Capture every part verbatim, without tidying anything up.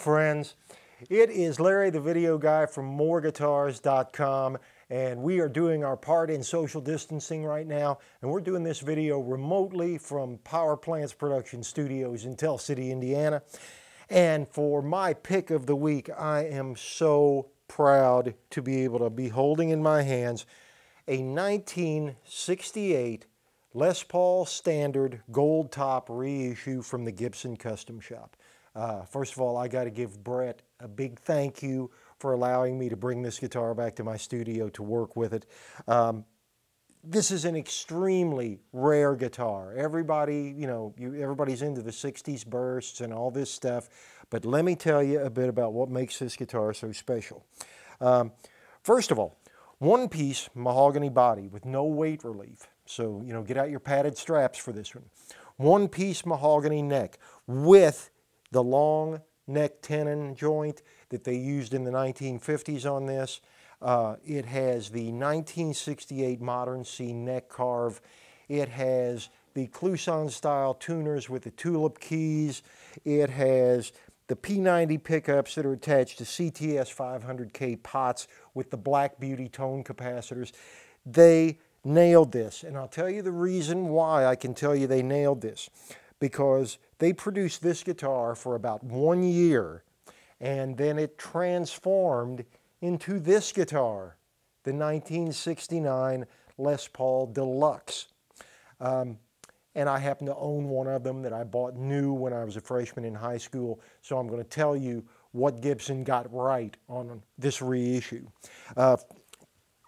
friends. It is Larry the Video Guy from More Guitars dot com, and we are doing our part in social distancing right now, and we're doing this video remotely from Power Plants Production Studios in Tell City, Indiana. And for my pick of the week, I am so proud to be able to be holding in my hands a nineteen sixty-eight Les Paul Standard Gold Top Reissue from the Gibson Custom Shop. Uh, first of all, I got to give Brett a big thank you for allowing me to bring this guitar back to my studio to work with it. Um, this is an extremely rare guitar. Everybody, you know, you, everybody's into the sixties bursts and all this stuff, but let me tell you a bit about what makes this guitar so special. Um, first of all, one piece mahogany body with no weight relief. So, you know, get out your padded straps for this one. One piece mahogany neck with the long neck tenon joint that they used in the nineteen fifties on this. Uh, it has the nineteen sixty-eight Modern C neck carve. It has the Kluson style tuners with the tulip keys. It has the P ninety pickups that are attached to C T S five hundred K pots with the Black Beauty tone capacitors. They nailed this, and I'll tell you the reason why I can tell you they nailed this. Because they produced this guitar for about one year, and then it transformed into this guitar, the nineteen sixty-nine Les Paul Deluxe. Um, and I happen to own one of them that I bought new when I was a freshman in high school, so I'm going to tell you what Gibson got right on this reissue. Uh,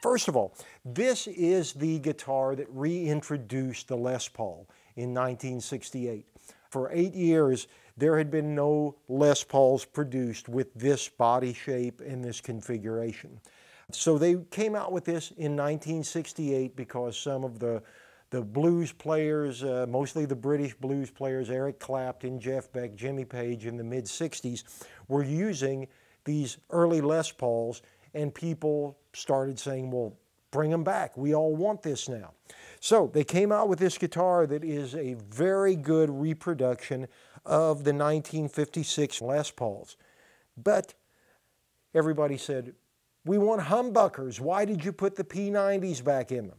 first of all, this is the guitar that reintroduced the Les Paul in nineteen sixty-eight. For eight years, there had been no Les Pauls produced with this body shape and this configuration. So they came out with this in nineteen sixty-eight because some of the The blues players, uh, mostly the British blues players, Eric Clapton, Jeff Beck, Jimmy Page in the mid sixties, were using these early Les Pauls, and people started saying, well, bring them back. We all want this now. So they came out with this guitar that is a very good reproduction of the nineteen fifty-six Les Pauls. But everybody said, we want humbuckers. Why did you put the P nineties back in them?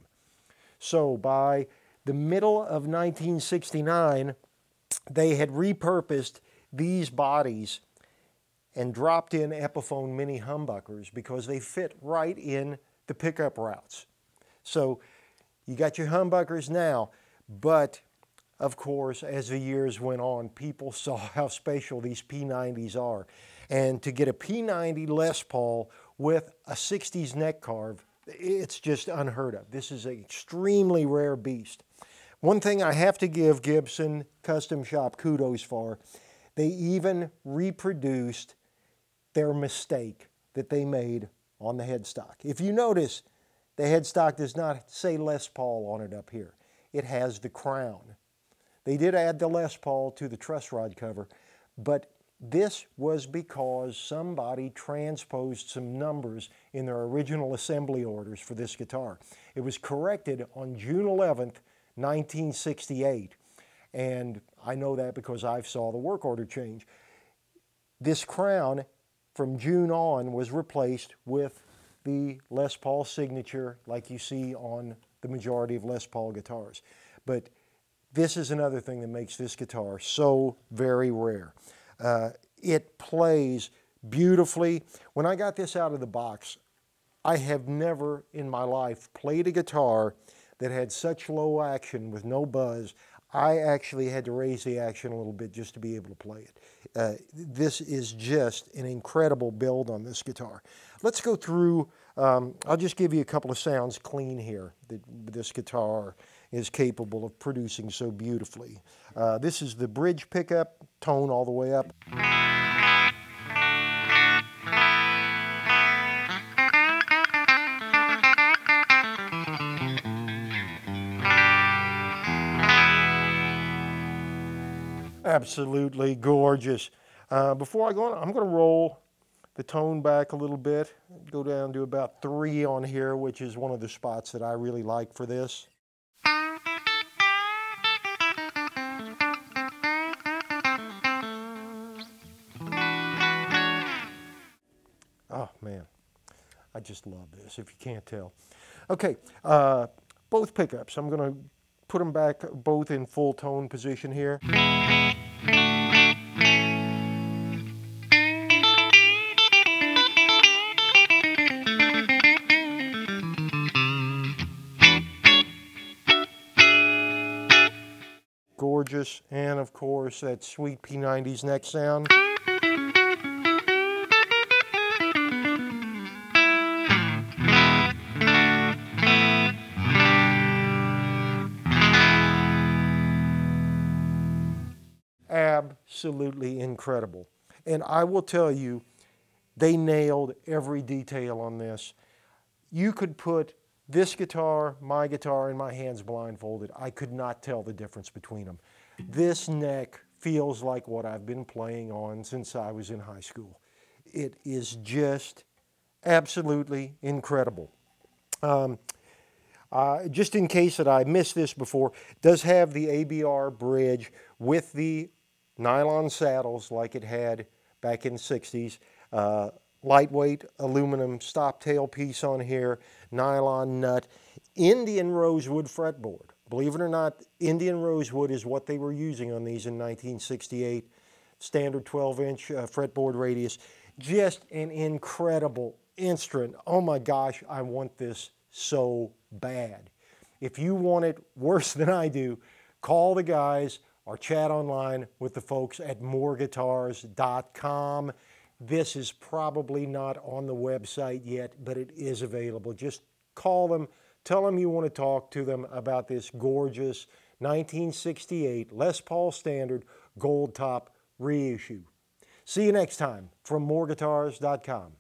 So by the middle of nineteen sixty-nine, they had repurposed these bodies and dropped in Epiphone mini humbuckers because they fit right in the pickup routes. So you got your humbuckers now, but of course, as the years went on, people saw how special these P nineties are. And to get a P ninety Les Paul with a sixties neck carve, it's just unheard of. This is an extremely rare beast. One thing I have to give Gibson Custom Shop kudos for, they even reproduced their mistake that they made on the headstock. If you notice, the headstock does not say Les Paul on it up here. It has the crown. They did add the Les Paul to the truss rod cover, but this was because somebody transposed some numbers in their original assembly orders for this guitar. It was corrected on June eleventh, nineteen sixty-eight, and I know that because I saw the work order change. This crown from June on was replaced with the Les Paul signature like you see on the majority of Les Paul guitars. But this is another thing that makes this guitar so very rare. Uh, it plays beautifully. When I got this out of the box, I have never in my life played a guitar that had such low action with no buzz. I actually had to raise the action a little bit just to be able to play it. Uh, this is just an incredible build on this guitar. Let's go through, um, I'll just give you a couple of sounds clean here that this guitar is capable of producing so beautifully. Uh, this is the bridge pickup, tone all the way up. Absolutely gorgeous. Uh, before I go on, I'm going to roll the tone back a little bit, go down to about three on here, which is one of the spots that I really like for this. Oh, man. I just love this, if you can't tell. Okay, uh, both pickups. I'm going to put them back both in full tone position here. Gorgeous, and of course that sweet P ninety s neck sound. Absolutely incredible. And I will tell you, they nailed every detail on this. You could put this guitar, my guitar, and my hands blindfolded. I could not tell the difference between them. This neck feels like what I've been playing on since I was in high school. It is just absolutely incredible. Um, Uh, just in case that I missed this before, does have the A B R bridge with the nylon saddles like it had back in the sixties. Uh, lightweight aluminum stop tail piece on here, nylon nut, Indian rosewood fretboard. Believe it or not, Indian rosewood is what they were using on these in nineteen sixty-eight. Standard twelve inch uh, fretboard radius. Just an incredible instrument. Oh my gosh, I want this so bad. If you want it worse than I do, call the guys or chat online with the folks at More Guitars dot com. This is probably not on the website yet, but it is available. Just call them, tell them you want to talk to them about this gorgeous nineteen sixty-eight Les Paul Standard Gold Top Reissue. See you next time from More Guitars dot com.